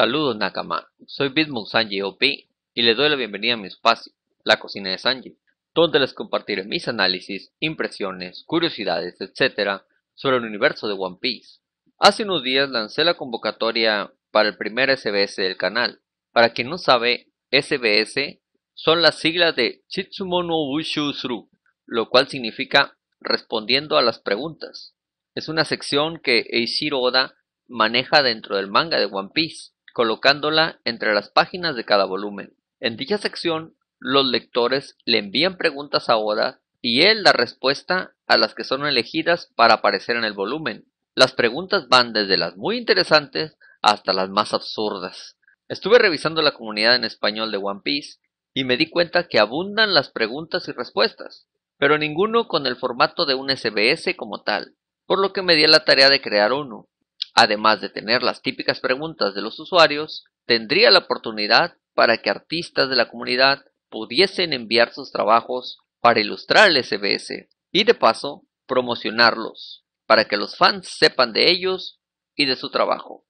Saludos Nakama, soy Vinsmoke Sanji OP y les doy la bienvenida a mi espacio, la cocina de Sanji, donde les compartiré mis análisis, impresiones, curiosidades, etc. sobre el universo de One Piece. Hace unos días lancé la convocatoria para el primer SBS del canal. Para quien no sabe, SBS son las siglas de Chitsumono Bushu Suru, lo cual significa respondiendo a las preguntas. Es una sección que Eiichiro Oda maneja dentro del manga de One Piece, colocándola entre las páginas de cada volumen. En dicha sección, los lectores le envían preguntas a Oda y él da respuesta a las que son elegidas para aparecer en el volumen. Las preguntas van desde las muy interesantes hasta las más absurdas. Estuve revisando la comunidad en español de One Piece y me di cuenta que abundan las preguntas y respuestas, pero ninguno con el formato de un SBS como tal, por lo que me di a la tarea de crear uno. Además de tener las típicas preguntas de los usuarios, tendría la oportunidad para que artistas de la comunidad pudiesen enviar sus trabajos para ilustrar el SBS y de paso promocionarlos para que los fans sepan de ellos y de su trabajo.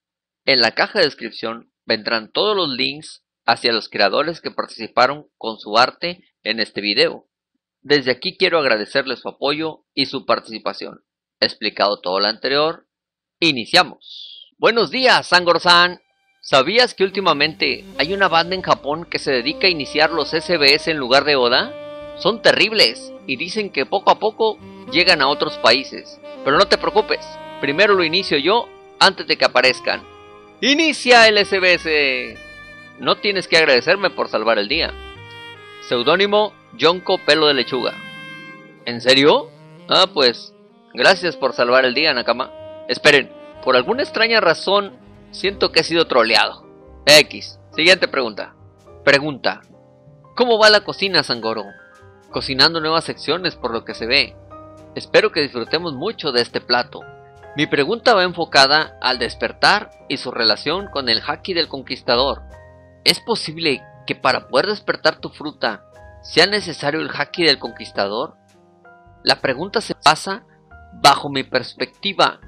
En la caja de descripción vendrán todos los links hacia los creadores que participaron con su arte en este video. Desde aquí quiero agradecerles su apoyo y su participación. He explicado todo lo anterior. Iniciamos. Buenos días, Sangoro-san. ¿Sabías que últimamente hay una banda en Japón que se dedica a iniciar los SBS en lugar de Oda? Son terribles y dicen que poco a poco llegan a otros países. Pero no te preocupes, primero lo inicio yo antes de que aparezcan. ¡Inicia el SBS! No tienes que agradecerme por salvar el día. Seudónimo Yonko Pelo de Lechuga. ¿En serio? Ah, pues, gracias por salvar el día, Nakama. Esperen, por alguna extraña razón, siento que he sido troleado. X, siguiente pregunta. Pregunta, ¿cómo va la cocina, Sangoro? Cocinando nuevas secciones por lo que se ve. Espero que disfrutemos mucho de este plato. Mi pregunta va enfocada al despertar y su relación con el Haki del Conquistador. ¿Es posible que para poder despertar tu fruta, sea necesario el Haki del Conquistador? La pregunta se pasa bajo mi perspectiva,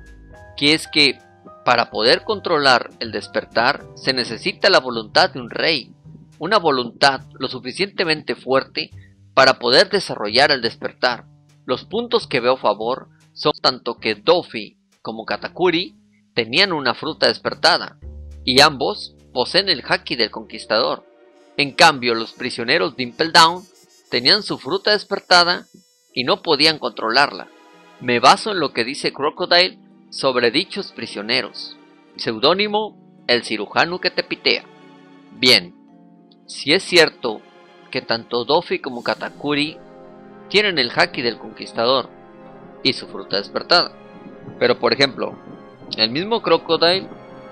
que es que para poder controlar el despertar se necesita la voluntad de un rey, una voluntad lo suficientemente fuerte para poder desarrollar el despertar. Los puntos que veo a favor son tanto que Luffy como Katakuri tenían una fruta despertada y ambos poseen el Haki del Conquistador. En cambio, los prisioneros de Impel Down tenían su fruta despertada y no podían controlarla. Me baso en lo que dice Crocodile sobre dichos prisioneros. Seudónimo, el cirujano que te pitea. Bien, si es cierto que tanto Luffy como Katakuri tienen el Haki del Conquistador y su fruta despertada, pero por ejemplo, el mismo Crocodile,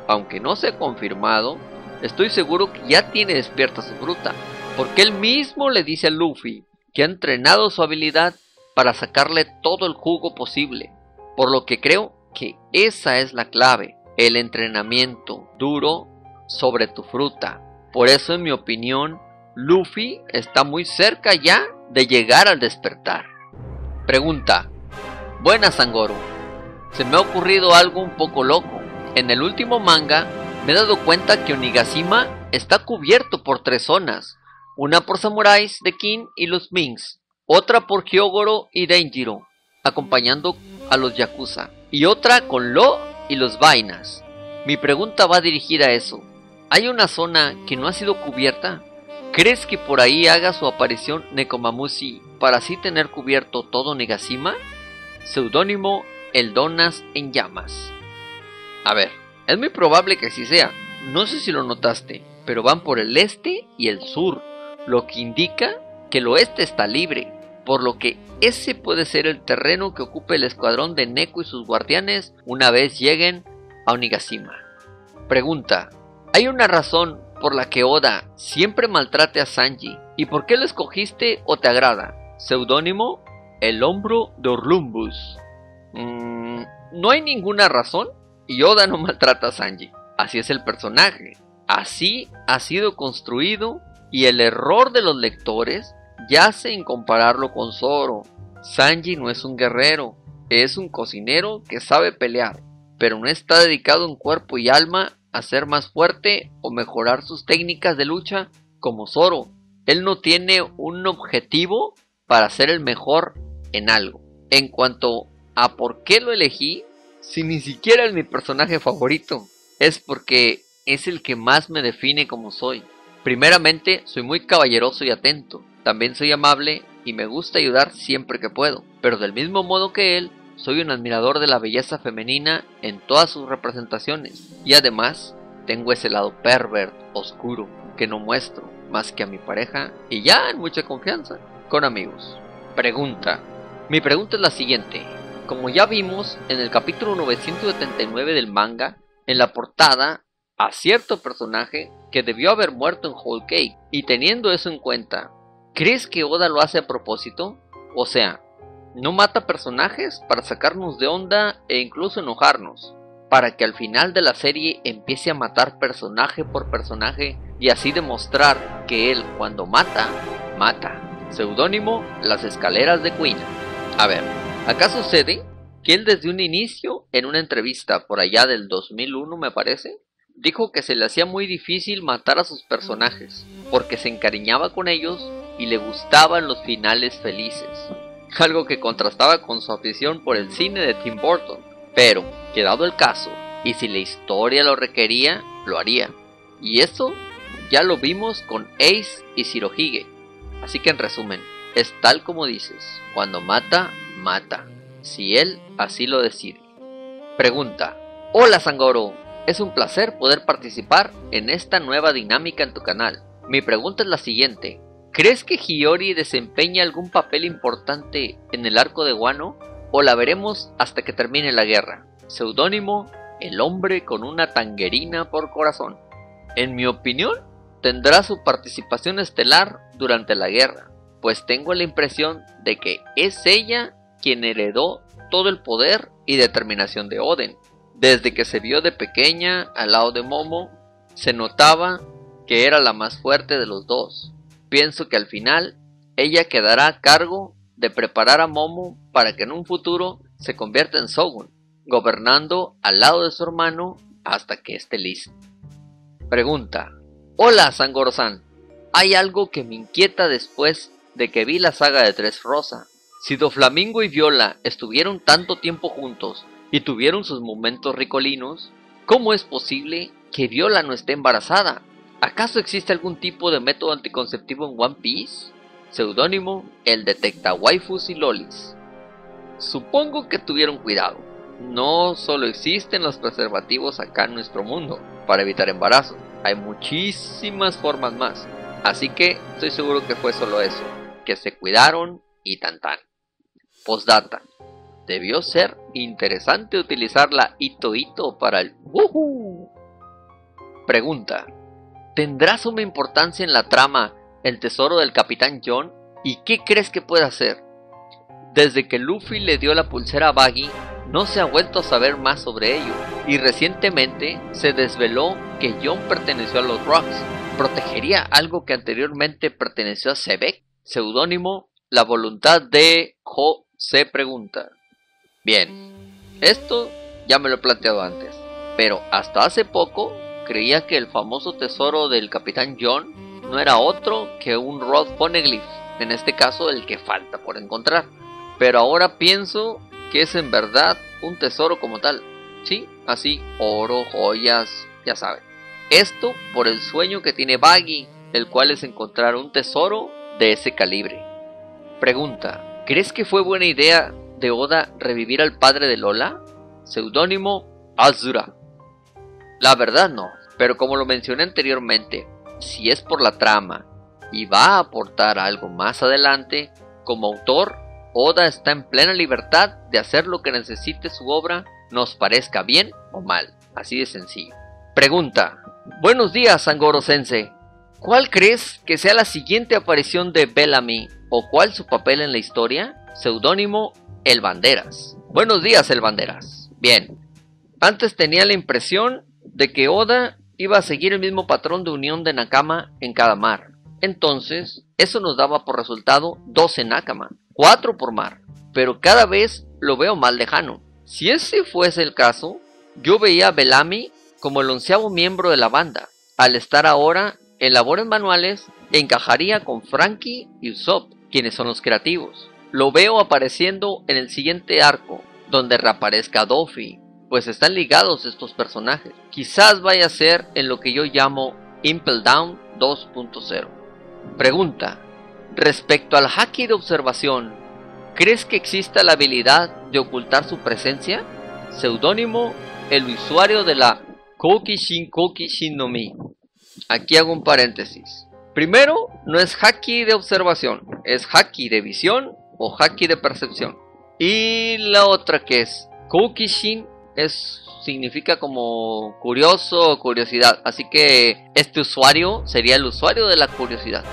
aunque no se ha confirmado, estoy seguro que ya tiene despierta su fruta, porque él mismo le dice a Luffy que ha entrenado su habilidad para sacarle todo el jugo posible, por lo que creo que esa es la clave, el entrenamiento duro sobre tu fruta. Por eso, en mi opinión, Luffy está muy cerca ya de llegar al despertar. Pregunta: buenas, Sangoro. Se me ha ocurrido algo un poco loco. En el último manga me he dado cuenta que Onigashima está cubierto por tres zonas: una por samuráis de Kin y los Minks, otra por Hyogoro y Denjiro, acompañando a los Yakuza, y otra con Lo y los Vainas. Mi pregunta va dirigida a eso. ¿Hay una zona que no ha sido cubierta? ¿Crees que por ahí haga su aparición Nekomamushi para así tener cubierto todo Onigashima? Seudónimo, el Donas en Llamas. A ver, es muy probable que así sea. No sé si lo notaste, pero van por el este y el sur, lo que indica que el oeste está libre, por lo que ese puede ser el terreno que ocupe el escuadrón de Neko y sus guardianes una vez lleguen a Onigashima. Pregunta: ¿hay una razón por la que Oda siempre maltrate a Sanji y por qué lo escogiste o te agrada? Seudónimo, el Hombro de Orlumbus. No hay ninguna razón y Oda no maltrata a Sanji. Así es el personaje, así ha sido construido, y el error de los lectores yace en compararlo con Zoro. Sanji no es un guerrero, es un cocinero que sabe pelear, pero no está dedicado en cuerpo y alma hacer más fuerte o mejorar sus técnicas de lucha como Zoro. Él no tiene un objetivo para ser el mejor en algo. En cuanto a por qué lo elegí, si ni siquiera es mi personaje favorito, es porque es el que más me define como soy. Primeramente, soy muy caballeroso y atento. También soy amable y me gusta ayudar siempre que puedo. Pero del mismo modo que él, soy un admirador de la belleza femenina en todas sus representaciones. Y además, tengo ese lado pervert, oscuro, que no muestro más que a mi pareja y ya en mucha confianza, con amigos. Pregunta. Mi pregunta es la siguiente. Como ya vimos en el capítulo 979 del manga, en la portada, a cierto personaje que debió haber muerto en Whole Cake. Y teniendo eso en cuenta, ¿crees que Oda lo hace a propósito? O sea, ¿no mata personajes para sacarnos de onda e incluso enojarnos? Para que al final de la serie empiece a matar personaje por personaje y así demostrar que él cuando mata, mata. Seudónimo, las escaleras de Queen. A ver, acá sucede que él desde un inicio, en una entrevista por allá del 2001 me parece, dijo que se le hacía muy difícil matar a sus personajes, porque se encariñaba con ellos y le gustaban los finales felices, algo que contrastaba con su afición por el cine de Tim Burton, pero que dado el caso, y si la historia lo requería, lo haría. Y eso ya lo vimos con Ace y Shirohige. Así que en resumen, es tal como dices, cuando mata, mata, si él así lo decide. Pregunta. Hola Sangoro, es un placer poder participar en esta nueva dinámica en tu canal. Mi pregunta es la siguiente. ¿Crees que Hiyori desempeña algún papel importante en el arco de Wano o la veremos hasta que termine la guerra? Seudónimo, el hombre con una tangerina por corazón. En mi opinión, tendrá su participación estelar durante la guerra, pues tengo la impresión de que es ella quien heredó todo el poder y determinación de Oden. Desde que se vio de pequeña al lado de Momo, se notaba que era la más fuerte de los dos. Pienso que al final, ella quedará a cargo de preparar a Momo para que en un futuro se convierta en Shogun, gobernando al lado de su hermano hasta que esté listo. Pregunta. Hola Sangoro-san, hay algo que me inquieta después de que vi la saga de Tres Rosa. Si Doflamingo y Viola estuvieron tanto tiempo juntos y tuvieron sus momentos ricolinos, ¿cómo es posible que Viola no esté embarazada? ¿Acaso existe algún tipo de método anticonceptivo en One Piece? Seudónimo, el detecta waifus y lolis. Supongo que tuvieron cuidado. No solo existen los preservativos acá en nuestro mundo para evitar embarazos. Hay muchísimas formas más, así que estoy seguro que fue solo eso, que se cuidaron y tan tan. Postdata, debió ser interesante utilizar la Hito Hito para el ¡wuhu! Pregunta, ¿tendrá suma importancia en la trama el tesoro del Capitán John? ¿Y qué crees que puede hacer? Desde que Luffy le dio la pulsera a Buggy, no se ha vuelto a saber más sobre ello, y recientemente se desveló que John perteneció a los Rocks. ¿Protegería algo que anteriormente perteneció a Sebek? Seudónimo, la voluntad de Jo se pregunta. Bien, esto ya me lo he planteado antes, pero hasta hace poco creía que el famoso tesoro del Capitán John no era otro que un Rod Poneglyph, en este caso el que falta por encontrar, pero ahora pienso que es en verdad un tesoro como tal, sí, así, oro, joyas, ya saben. Esto por el sueño que tiene Buggy, el cual es encontrar un tesoro de ese calibre. Pregunta, ¿crees que fue buena idea de Oda revivir al padre de Lola? Seudónimo, Azura. La verdad no, pero como lo mencioné anteriormente, si es por la trama y va a aportar algo más adelante, como autor, Oda está en plena libertad de hacer lo que necesite su obra, nos parezca bien o mal, así de sencillo. Pregunta, buenos días Sangoro Sensei, ¿cuál crees que sea la siguiente aparición de Bellamy o cuál su papel en la historia? Seudónimo, El Banderas. Buenos días El Banderas, bien, antes tenía la impresión de que Oda iba a seguir el mismo patrón de unión de Nakama en cada mar, entonces eso nos daba por resultado 12 Nakama, 4 por mar, pero cada vez lo veo más lejano. Si ese fuese el caso, yo veía a Bellamy como el 11º miembro de la banda. Al estar ahora en labores manuales, encajaría con Frankie y Usopp, quienes son los creativos. Lo veo apareciendo en el siguiente arco, donde reaparezca Luffy, pues están ligados estos personajes. Quizás vaya a ser en lo que yo llamo Impel Down 2.0. Pregunta: respecto al haki de observación, ¿crees que exista la habilidad de ocultar su presencia? Seudónimo: el usuario de la Koukishin no Mi. Aquí hago un paréntesis. Primero, no es haki de observación, es haki de visión o haki de percepción. Y la otra, que es Koukishin, significa como curioso o curiosidad. Así que este usuario sería el usuario de la curiosidad.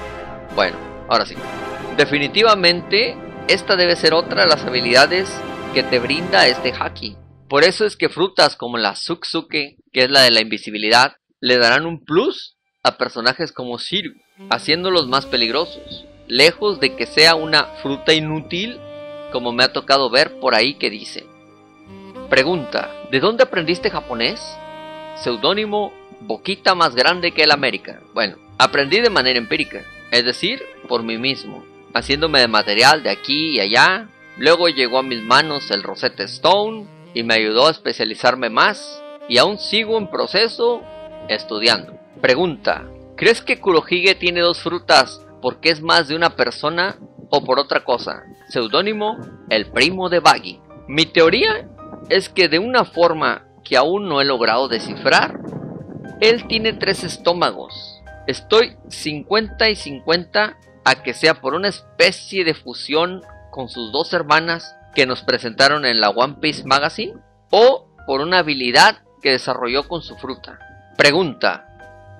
Bueno, ahora sí. Definitivamente, esta debe ser otra de las habilidades que te brinda este haki. Por eso es que frutas como la Tsutsuke, que es la de la invisibilidad, le darán un plus a personajes como Shiryu, haciéndolos más peligrosos, lejos de que sea una fruta inútil, como me ha tocado ver por ahí que dice. Pregunta: ¿de dónde aprendiste japonés? Seudónimo: boquita más grande que el América. Bueno, aprendí de manera empírica, es decir, por mí mismo, haciéndome de material de aquí y allá. Luego llegó a mis manos el Rosetta Stone y me ayudó a especializarme más, y aún sigo en proceso estudiando. Pregunta: ¿crees que Kurohige tiene dos frutas porque es más de una persona o por otra cosa? Seudónimo: el primo de Buggy. Mi teoría es que, de una forma que aún no he logrado descifrar, él tiene 3 estómagos. Estoy 50 y 50 a que sea por una especie de fusión con sus dos hermanas que nos presentaron en la One Piece Magazine, o por una habilidad que desarrolló con su fruta. Pregunta: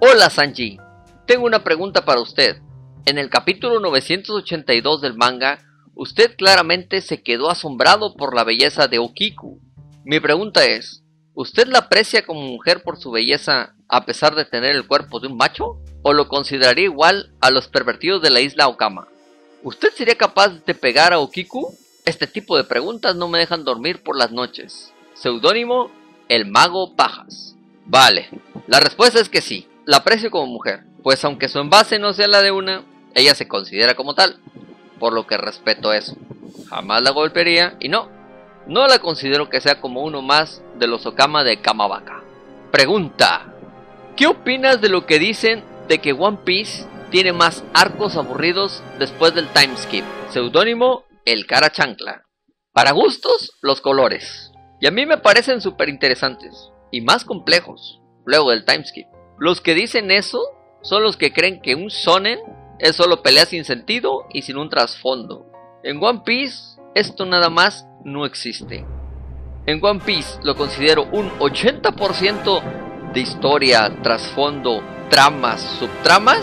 hola Sanji, tengo una pregunta para usted. En el capítulo 982 del manga, usted claramente se quedó asombrado por la belleza de Okiku. Mi pregunta es: ¿usted la aprecia como mujer por su belleza a pesar de tener el cuerpo de un macho? ¿O lo consideraría igual a los pervertidos de la isla Okama? ¿Usted sería capaz de pegar a Okiku? Este tipo de preguntas no me dejan dormir por las noches. Seudónimo: el mago Pajas. Vale, la respuesta es que sí. La aprecio como mujer, pues aunque su envase no sea la de una, ella se considera como tal, por lo que respeto eso. Jamás la golpearía y no la considero que sea como uno más de los Okama de Kamabaka. Pregunta: ¿qué opinas de lo que dicen de que One Piece tiene más arcos aburridos después del Timeskip? Seudónimo: el cara chancla. Para gustos, los colores. Y a mí me parecen súper interesantes y más complejos luego del Timeskip. Los que dicen eso son los que creen que un shonen es solo pelea sin sentido y sin un trasfondo. En One Piece esto nada más no existe. En One Piece lo considero un 80% de historia, trasfondo, tramas, subtramas,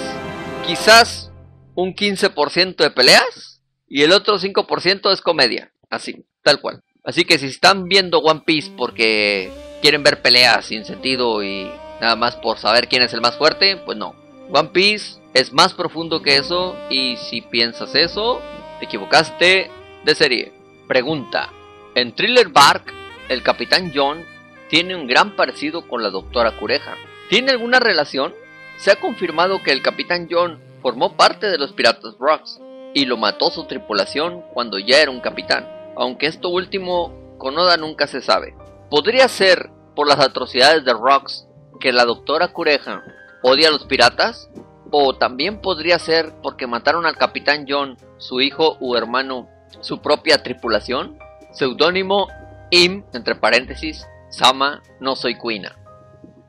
quizás un 15% de peleas y el otro 5% es comedia, así, tal cual. Así que si están viendo One Piece porque quieren ver peleas sin sentido y nada más por saber quién es el más fuerte, pues no. One Piece es más profundo que eso, y si piensas eso, te equivocaste de serie. Pregunta: en Thriller Bark, el Capitán John tiene un gran parecido con la Doctora Cureja. ¿Tiene alguna relación? Se ha confirmado que el Capitán John formó parte de los piratas Rocks y lo mató su tripulación cuando ya era un capitán, aunque esto último con Oda nunca se sabe. ¿Podría ser por las atrocidades de Rocks que la Doctora Cureja odia a los piratas? ¿O también podría ser porque mataron al Capitán John, su hijo u hermano, su propia tripulación? Seudónimo: Im, entre paréntesis, Sama, no soy cuina.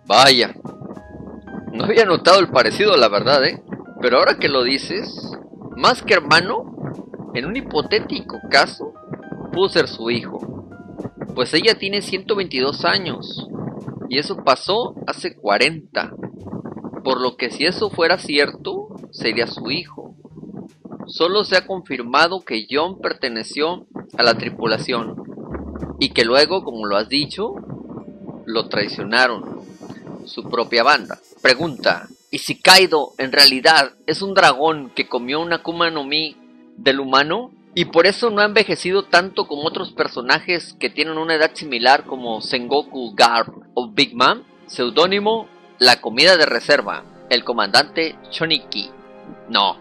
Vaya, no había notado el parecido, la verdad, pero ahora que lo dices, más que hermano, en un hipotético caso, pudo ser su hijo, pues ella tiene 122 años, y eso pasó hace 40, por lo que si eso fuera cierto, sería su hijo. Solo se ha confirmado que John perteneció a la tripulación, y que luego, como lo has dicho, lo traicionaron, su propia banda. Pregunta: ¿y si Kaido en realidad es un dragón que comió una Akuma no Mi del humano? Y por eso no ha envejecido tanto como otros personajes que tienen una edad similar, como Sengoku, Garp o Big Mom. Seudónimo, la comida de reserva, el comandante Shoniki. No,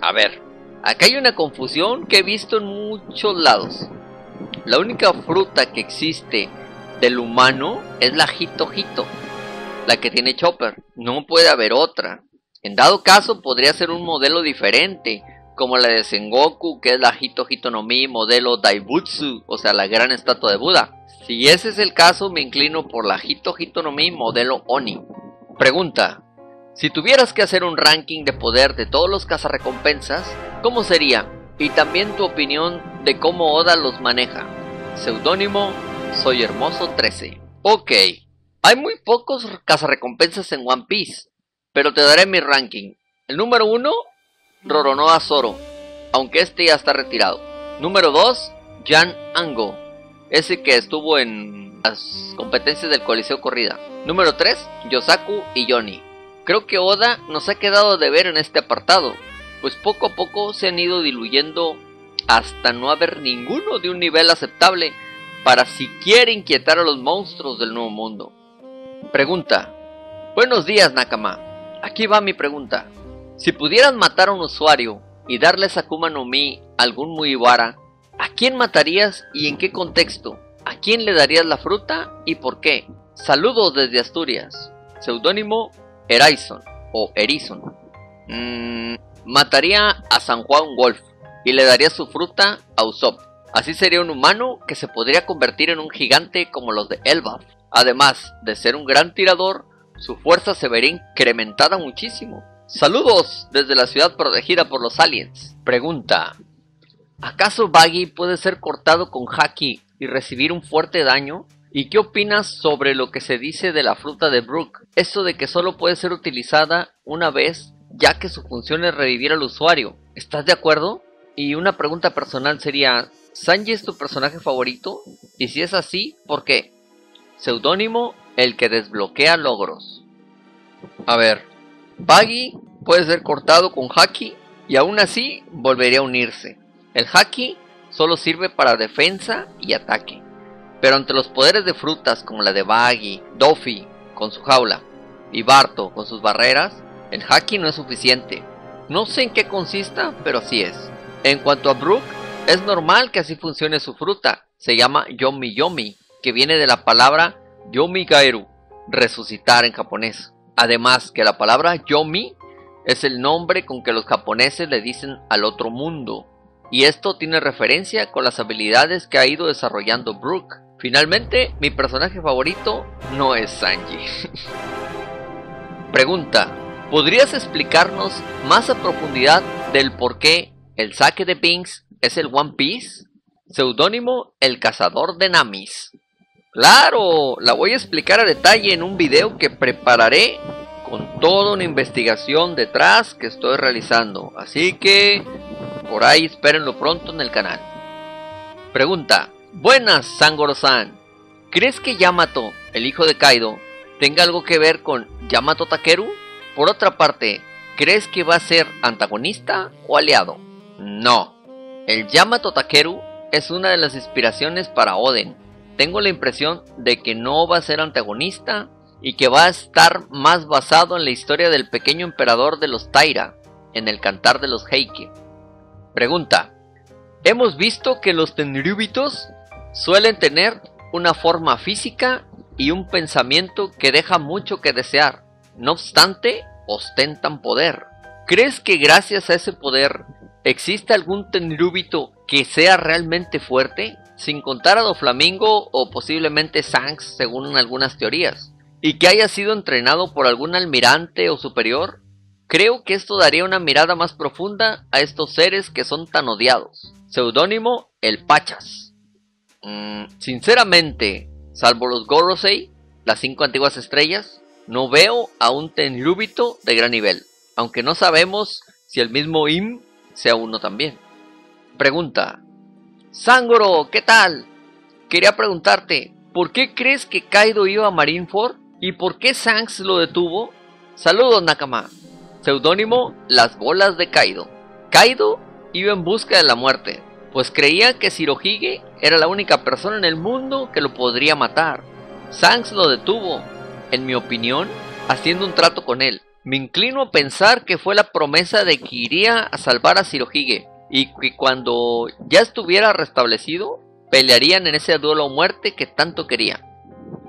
a ver, acá hay una confusión que he visto en muchos lados. La única fruta que existe del humano es la Hito Hito, la que tiene Chopper. No puede haber otra. En dado caso podría ser un modelo diferente, como la de Sengoku, que es la Hito Hito no Mi modelo Daibutsu, o sea la gran estatua de Buda. Si ese es el caso, me inclino por la Hito Hito no Mi modelo Oni. Pregunta: si tuvieras que hacer un ranking de poder de todos los cazarrecompensas, ¿cómo sería? Y también tu opinión de cómo Oda los maneja. Seudónimo, Soy Hermoso 13. Ok, hay muy pocos cazarrecompensas en One Piece, pero te daré mi ranking. El número 1, Roronoa Zoro, aunque este ya está retirado. Número 2, Jan Ango, ese que estuvo en las competencias del Coliseo Corrida. Número 3, Yosaku Iyori. Creo que Oda nos ha quedado de ver en este apartado, pues poco a poco se han ido diluyendo hasta no haber ninguno de un nivel aceptable para siquiera inquietar a los monstruos del nuevo mundo. Pregunta: buenos días, Nakama. Aquí va mi pregunta. Si pudieras matar a un usuario y darle Akuma no Mi a algún Mugiwara, ¿a quién matarías y en qué contexto? ¿A quién le darías la fruta y por qué? Saludos desde Asturias. Seudónimo, Eraison o Erison. Mataría a San Juan Wolf y le daría su fruta a Usopp. Así sería un humano que se podría convertir en un gigante como los de Elbaf. Además de ser un gran tirador, su fuerza se vería incrementada muchísimo. Saludos desde la ciudad protegida por los aliens. Pregunta: ¿acaso Buggy puede ser cortado con Haki y recibir un fuerte daño? ¿Y qué opinas sobre lo que se dice de la fruta de Brook? Eso de que solo puede ser utilizada una vez, ya que su función es revivir al usuario. ¿Estás de acuerdo? Y una pregunta personal sería: ¿Sanji es tu personaje favorito? Y si es así, ¿por qué? Seudónimo, el que desbloquea logros. A ver, Buggy puede ser cortado con Haki y aún así volvería a unirse. El Haki solo sirve para defensa y ataque, pero ante los poderes de frutas como la de Buggy, Doffy con su jaula y Barto con sus barreras, el Haki no es suficiente. No sé en qué consista, pero así es. En cuanto a Brook, es normal que así funcione su fruta. Se llama Yomi Yomi, que viene de la palabra Yomi Gaeru, resucitar en japonés. Además que la palabra Yomi es el nombre con que los japoneses le dicen al otro mundo, y esto tiene referencia con las habilidades que ha ido desarrollando Brook. Finalmente, mi personaje favorito no es Sanji. Pregunta: ¿podrías explicarnos más a profundidad del por qué el saque de Pinks es el One Piece? Seudónimo, el cazador de Namis. Claro, la voy a explicar a detalle en un video que prepararé con toda una investigación detrás que estoy realizando, así que por ahí espérenlo pronto en el canal. Pregunta: buenas, Sangoro-san. ¿Crees que Yamato, el hijo de Kaido, tenga algo que ver con Yamato Takeru? Por otra parte, ¿crees que va a ser antagonista o aliado? No. El Yamato Takeru es una de las inspiraciones para Oden. Tengo la impresión de que no va a ser antagonista y que va a estar más basado en la historia del pequeño emperador de los Taira, en el Cantar de los Heike. Pregunta: hemos visto que los tenryubitos suelen tener una forma física y un pensamiento que deja mucho que desear. No obstante, ostentan poder. ¿Crees que gracias a ese poder existe algún tenryubito que sea realmente fuerte? Sin contar a Doflamingo o posiblemente Shanks, según algunas teorías, y que haya sido entrenado por algún almirante o superior. Creo que esto daría una mirada más profunda a estos seres que son tan odiados. Seudónimo, el Pachas. Sinceramente, salvo los Gorosei, las 5 antiguas estrellas, no veo a un tenryubito de gran nivel, aunque no sabemos si el mismo Im sea uno también. Pregunta: Sangoro, ¿qué tal? Quería preguntarte, ¿por qué crees que Kaido iba a Marineford? ¿Y por qué Shanks lo detuvo? Saludos, Nakama. Seudónimo, las bolas de Kaido. Kaido iba en busca de la muerte, pues creía que Shirohige era la única persona en el mundo que lo podría matar. Shanks lo detuvo, en mi opinión, haciendo un trato con él. Me inclino a pensar que fue la promesa de que iría a salvar a Shirohige, y que cuando ya estuviera restablecido, pelearían en ese duelo a muerte que tanto quería.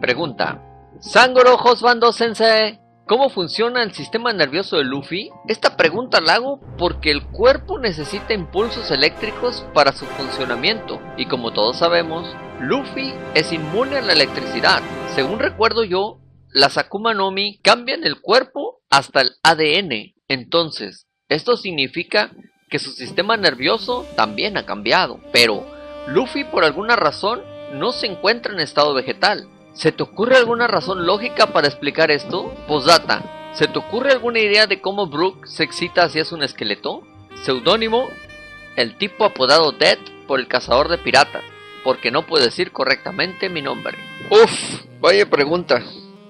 Pregunta: Sangoro Hosbando Sensei, ¿cómo funciona el sistema nervioso de Luffy? Esta pregunta la hago porque el cuerpo necesita impulsos eléctricos para su funcionamiento, y como todos sabemos, Luffy es inmune a la electricidad. Según recuerdo yo, las Akuma no Mi cambian el cuerpo hasta el ADN. Entonces, esto significa que su sistema nervioso también ha cambiado. Pero Luffy, por alguna razón, no se encuentra en estado vegetal. ¿Se te ocurre alguna razón lógica para explicar esto? Posdata: ¿se te ocurre alguna idea de cómo Brook se excita si es un esqueleto? Seudónimo: el tipo apodado Death por el cazador de piratas, porque no puedo decir correctamente mi nombre. Uff, vaya pregunta.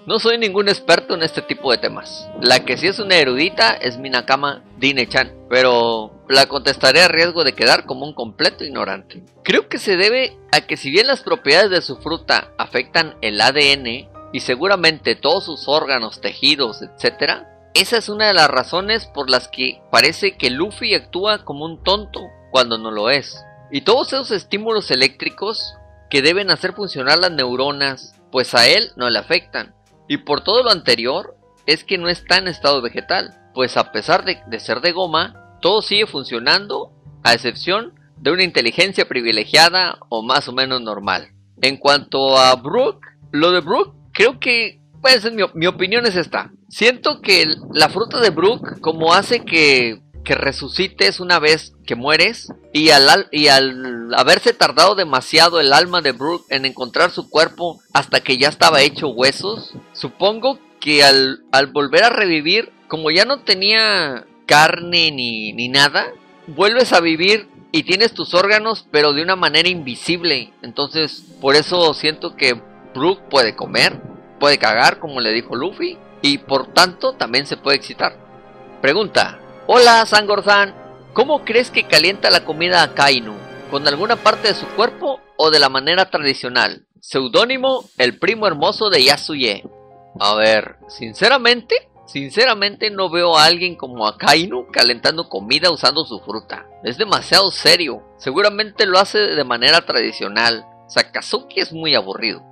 No soy ningún experto en este tipo de temas. La que sí es una erudita es mi Nakama Dine-chan, pero la contestaré a riesgo de quedar como un completo ignorante. Creo que se debe a que, si bien las propiedades de su fruta afectan el ADN y seguramente todos sus órganos, tejidos, etc., esa es una de las razones por las que parece que Luffy actúa como un tonto cuando no lo es. Y todos esos estímulos eléctricos que deben hacer funcionar las neuronas, pues a él no le afectan. Y por todo lo anterior, es que no está en estado vegetal, pues a pesar de ser de goma, todo sigue funcionando, a excepción de una inteligencia privilegiada o más o menos normal. En cuanto a Brook, lo de Brook, creo que, pues mi opinión es esta. Siento que la fruta de Brook, como hace que resucites una vez que mueres, y al haberse tardado demasiado el alma de Brook en encontrar su cuerpo hasta que ya estaba hecho huesos, supongo que al volver a revivir, como ya no tenía carne ni nada, vuelves a vivir y tienes tus órganos, pero de una manera invisible. Entonces, por eso siento que Brook puede comer, puede cagar, como le dijo Luffy, y por tanto también se puede excitar. Pregunta: hola Sangor-san, ¿cómo crees que calienta la comida a Kainu? ¿Con alguna parte de su cuerpo o de la manera tradicional? Seudónimo: el primo hermoso de Yasuye. A ver, sinceramente no veo a alguien como a Kainu calentando comida usando su fruta. Es demasiado serio. Seguramente lo hace de manera tradicional. Sakazuki es muy aburrido.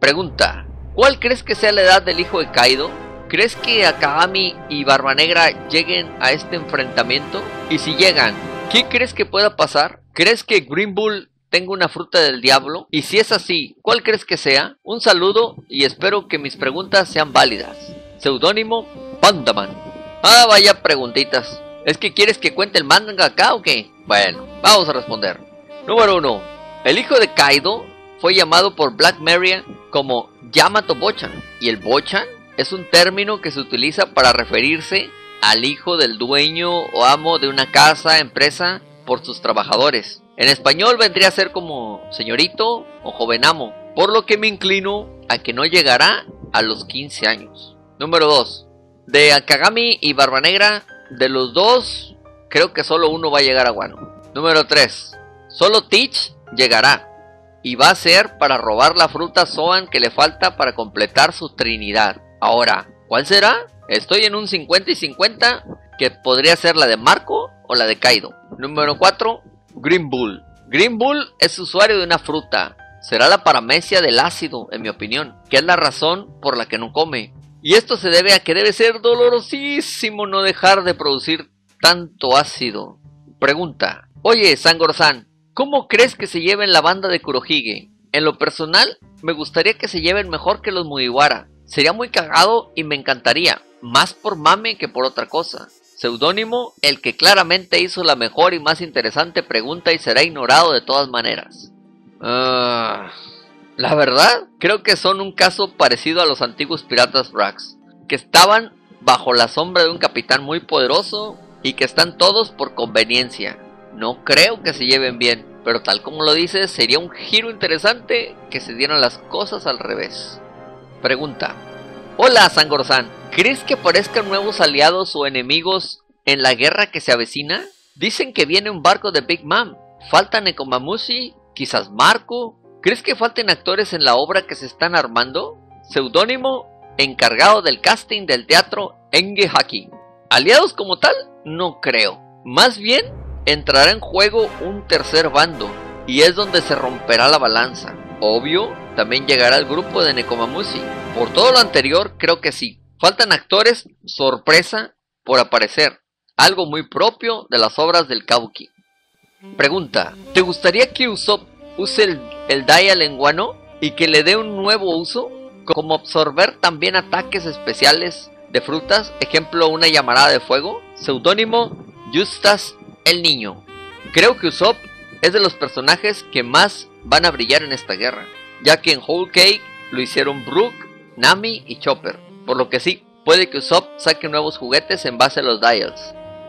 Pregunta: ¿cuál crees que sea la edad del hijo de Kaido? ¿Crees que Akahami y Barbanegra lleguen a este enfrentamiento? Y si llegan, ¿qué crees que pueda pasar? ¿Crees que Green Bull tenga una fruta del diablo? Y si es así, ¿cuál crees que sea? Un saludo y espero que mis preguntas sean válidas. Seudónimo: Pandaman. Ah, vaya preguntitas. ¿Es que quieres que cuente el manga acá o qué? Bueno, vamos a responder. Número 1. El hijo de Kaido fue llamado por Black Maria como Yamato Bochan. ¿Y el Bochan? Es un término que se utiliza para referirse al hijo del dueño o amo de una casa, empresa, por sus trabajadores. En español vendría a ser como señorito o joven amo, por lo que me inclino a que no llegará a los 15 años. Número 2. De Akagami y Barbanegra, de los dos, creo que solo uno va a llegar a Wano. Número 3. Solo Teach llegará, y va a ser para robar la fruta Soan que le falta para completar su trinidad. Ahora, ¿cuál será? Estoy en un 50 y 50, que podría ser la de Marco o la de Kaido. Número 4, Green Bull. Green Bull es usuario de una fruta. Será la paramecia del ácido, en mi opinión, que es la razón por la que no come. Y esto se debe a que debe ser dolorosísimo no dejar de producir tanto ácido. Pregunta: oye, Sangor-san, ¿cómo crees que se lleven la banda de Kurohige? En lo personal, me gustaría que se lleven mejor que los Mugiwara. Sería muy cagado y me encantaría, más por mame que por otra cosa. Seudónimo: el que claramente hizo la mejor y más interesante pregunta y será ignorado de todas maneras. La verdad, creo que son un caso parecido a los antiguos piratas Rocks, que estaban bajo la sombra de un capitán muy poderoso y que están todos por conveniencia. No creo que se lleven bien, pero tal como lo dices, sería un giro interesante que se dieran las cosas al revés. Pregunta: hola Sangor-san, ¿crees que aparezcan nuevos aliados o enemigos en la guerra que se avecina? Dicen que viene un barco de Big Mom, falta Nekomamushi, quizás Marco. ¿Crees que falten actores en la obra que se están armando? Seudónimo: encargado del casting del teatro Enge Haki. Aliados como tal, no creo. Más bien, entrará en juego un tercer bando, y es donde se romperá la balanza. Obvio, también llegará el grupo de Nekomamushi. Por todo lo anterior, creo que sí. Faltan actores sorpresa por aparecer, algo muy propio de las obras del Kabuki. Pregunta: ¿te gustaría que Usopp use el Dial en Wano y que le dé un nuevo uso? Como absorber también ataques especiales de frutas, ejemplo una llamarada de fuego. Seudónimo: Justas el Niño. Creo que Usopp es de los personajes que más van a brillar en esta guerra, ya que en Whole Cake lo hicieron Brook, Nami y Chopper, por lo que sí, puede que Usopp saque nuevos juguetes en base a los Dials.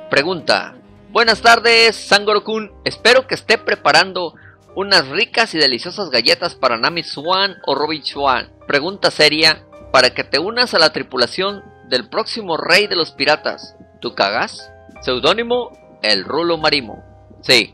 Pregunta: buenas tardes, Sangoro-kun. Espero que esté preparando unas ricas y deliciosas galletas para Nami Swan o Robin Swan. Pregunta seria: para que te unas a la tripulación del próximo rey de los piratas, ¿tú cagas? Seudónimo: El Rulo Marimo. Sí.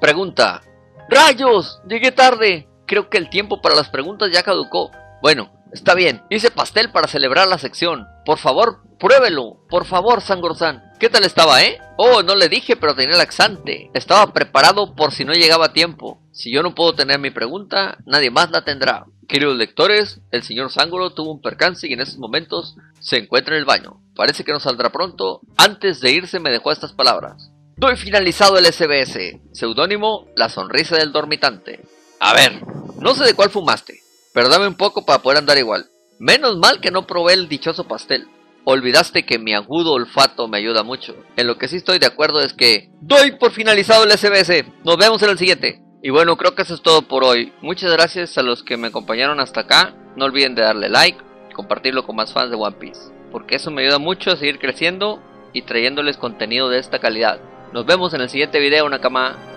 Pregunta: ¡rayos! Llegué tarde. Creo que el tiempo para las preguntas ya caducó. Bueno, está bien. Hice pastel para celebrar la sección. Por favor, pruébelo. Por favor, Sangoro-san. ¿Qué tal estaba, eh? Oh, no le dije, pero tenía laxante. Estaba preparado por si no llegaba a tiempo. Si yo no puedo tener mi pregunta, nadie más la tendrá. Queridos lectores, el señor Sangoro tuvo un percance y en estos momentos se encuentra en el baño. Parece que no saldrá pronto. Antes de irse me dejó estas palabras: doy finalizado el SBS. Seudónimo: La Sonrisa del Dormitante. A ver, no sé de cuál fumaste, pero dame un poco para poder andar igual. Menos mal que no probé el dichoso pastel. Olvidaste que mi agudo olfato me ayuda mucho. En lo que sí estoy de acuerdo es que doy por finalizado el SBS. Nos vemos en el siguiente. Y bueno, creo que eso es todo por hoy. Muchas gracias a los que me acompañaron hasta acá. No olviden de darle like y compartirlo con más fans de One Piece, porque eso me ayuda mucho a seguir creciendo y trayéndoles contenido de esta calidad. Nos vemos en el siguiente video, Nakama.